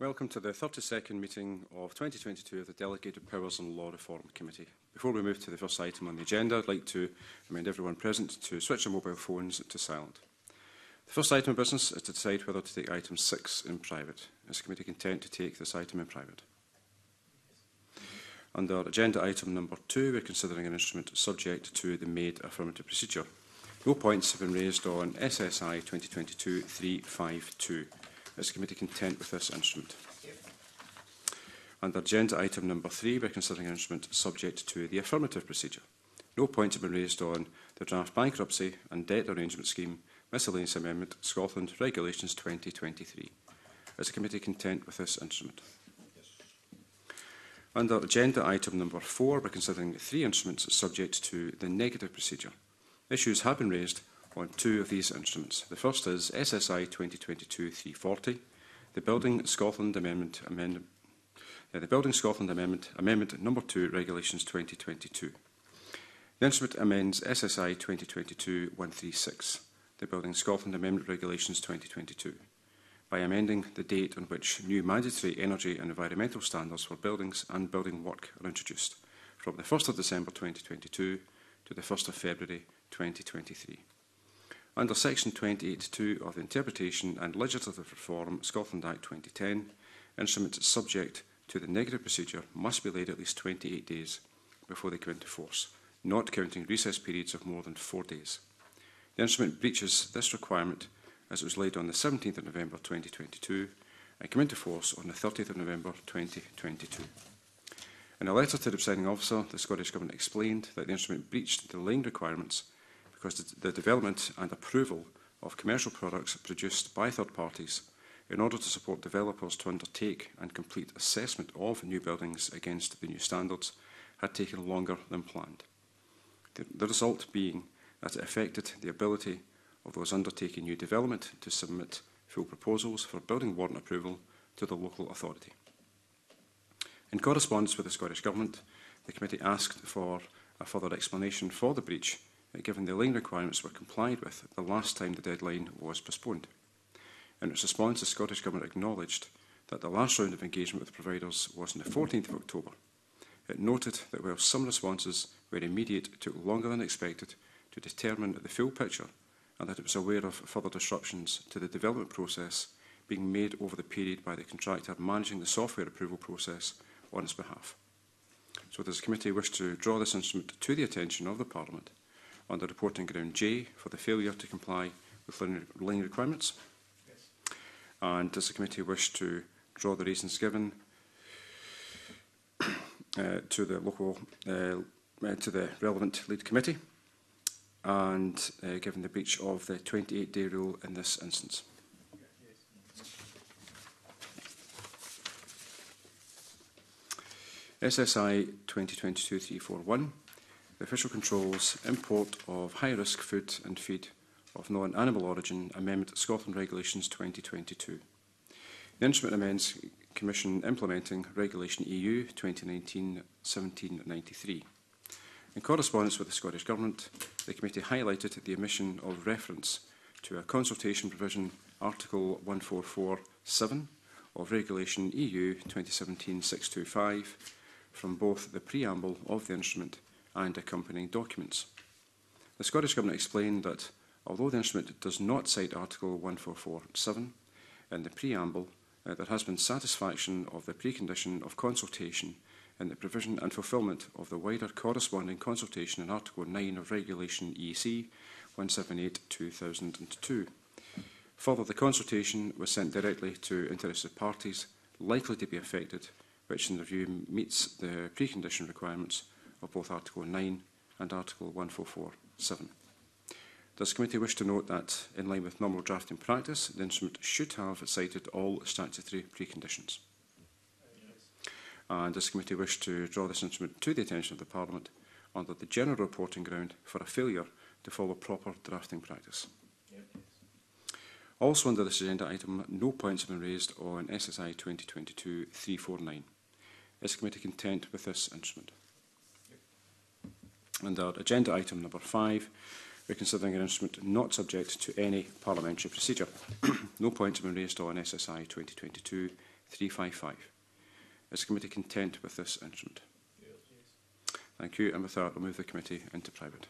Welcome to the 32nd meeting of 2022 of the Delegated Powers and Law Reform Committee. Before we move to the first item on the agenda, I'd like to remind everyone present to switch their mobile phones to silent. The first item of business is to decide whether to take item 6 in private. Is the committee content to take this item in private? Under agenda item number 2, we're considering an instrument subject to the made affirmative procedure. No points have been raised on SSI 2022 352. Is the committee content with this instrument? Yes. Under agenda item number 3, we're considering an instrument subject to the affirmative procedure. No points have been raised on the draft bankruptcy and debt arrangement scheme miscellaneous amendment Scotland Regulations 2023. Is the committee content with this instrument? Yes. Under agenda item number 4, we're considering 3 instruments subject to the negative procedure. Issues have been raised on 2 of these instruments. The first is SSI 2022-340, the Building Scotland Amendment Amendment Number 2 Regulations 2022. The instrument amends SSI 2022 136, the Building Scotland Amendment Regulations 2022, by amending the date on which new mandatory energy and environmental standards for buildings and building work are introduced, from the 1st of December 2022 to the 1st of February 2023. Under Section 28.2 of the Interpretation and Legislative Reform (Scotland) Act 2010, instruments subject to the negative procedure must be laid at least 28 days before they come into force, not counting recess periods of more than 4 days. The instrument breaches this requirement as it was laid on the 17th of November 2022 and came into force on the 30th of November 2022. In a letter to the presiding officer, the Scottish Government explained that the instrument breached the laying requirements because the development and approval of commercial products produced by third parties in order to support developers to undertake and complete assessment of new buildings against the new standards had taken longer than planned. The result being that it affected the ability of those undertaking new development to submit full proposals for building warrant approval to the local authority. In correspondence with the Scottish Government, the committee asked for a further explanation for the breach, given the laying requirements were complied with the last time the deadline was postponed. In its response, the Scottish Government acknowledged that the last round of engagement with providers was on the 14th of October. It noted that while some responses were immediate, it took longer than expected to determine the full picture, and that it was aware of further disruptions to the development process being made over the period by the contractor managing the software approval process on its behalf. So does the committee wish to draw this instrument to the attention of the Parliament under reporting ground J for the failure to comply with laying requirements? Yes. And does the committee wish to draw the reasons given to the relevant lead committee, and given the breach of the 28-day rule in this instance? SSI 2022-341, the official controls import of high-risk food and feed of non-animal origin, amendment Scotland Regulations 2022. The instrument amends Commission implementing Regulation EU 2019-1793. In correspondence with the Scottish Government, the committee highlighted the omission of reference to a consultation provision, Article 144(7) of Regulation EU 2017-625, from both the preamble of the instrument and accompanying documents. The Scottish Government explained that, although the instrument does not cite Article 144(7) in the preamble, there has been satisfaction of the precondition of consultation in the provision and fulfilment of the wider corresponding consultation in Article 9 of Regulation EC 178-2002. Further, the consultation was sent directly to interested parties likely to be affected, which in the review meets the precondition requirements of both Article 9 and Article 144(7). Does the committee wish to note that, in line with normal drafting practice, the instrument should have cited all statutory preconditions? Yes. And does the committee wish to draw this instrument to the attention of the Parliament under the general reporting ground for a failure to follow proper drafting practice? Yes. Also under this agenda item, no points have been raised on SSI 2022-349. Is the committee content with this instrument? Under agenda item number 5, we're considering an instrument not subject to any parliamentary procedure. No points have been raised on SSI 355. Is the committee content with this instrument? Yes. Thank you. And with that, I'll move the committee into private.